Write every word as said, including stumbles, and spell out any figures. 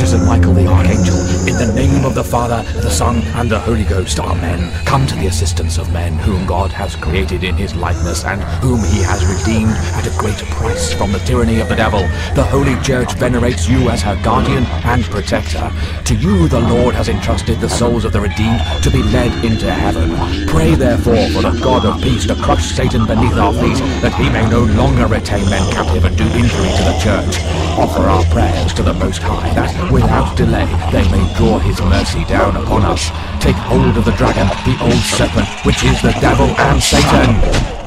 Archers and Michael the Archangel, in the name of the Father, the Son, and the Holy Ghost, Amen. Come to the assistance of men whom God has created in his likeness and whom he has redeemed at a great price from the tyranny of the devil. The Holy Church venerates you as her guardian and protector. To you the Lord has entrusted the souls of the redeemed to be led into heaven. Pray therefore for the God of peace to crush Satan beneath our feet, that he may no longer retain men captive and do injury to the church. Offer our prayers to the Most High, that without delay they may draw his mercy down upon us. Take hold of the dragon, the old serpent, which is the devil and Satan.